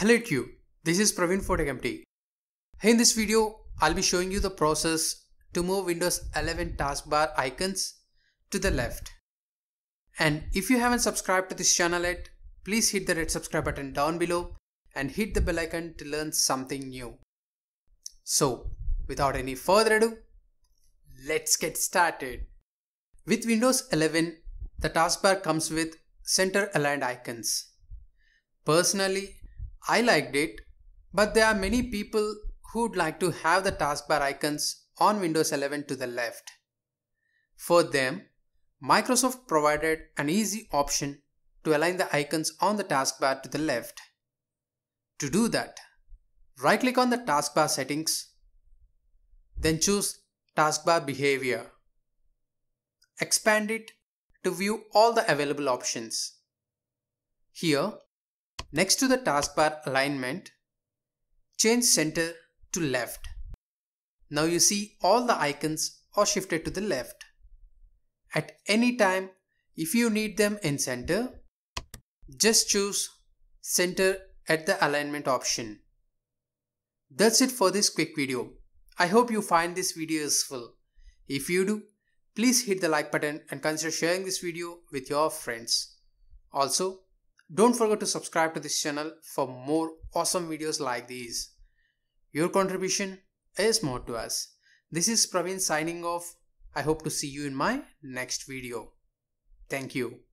Hello you, this is Praveen for TechEmpty. Hey, in this video, I'll be showing you the process to move Windows 11 taskbar icons to the left. And if you haven't subscribed to this channel yet, please hit the red subscribe button down below and hit the bell icon to learn something new. So without any further ado, let's get started. With Windows 11, the taskbar comes with center aligned icons. Personally, I liked it, but there are many people who'd like to have the taskbar icons on Windows 11 to the left. For them, Microsoft provided an easy option to align the icons on the taskbar to the left. To do that, right-click on the taskbar settings, then choose Taskbar Behavior. Expand it to view all the available options. Here, next to the taskbar alignment, change center to left. Now you see all the icons are shifted to the left. At any time, if you need them in center, just choose center at the alignment option. That's it for this quick video. I hope you find this video useful. If you do, please hit the like button and consider sharing this video with your friends. Also, don't forget to subscribe to this channel for more awesome videos like these. Your contribution is more to us. This is Praveen signing off. I hope to see you in my next video. Thank you.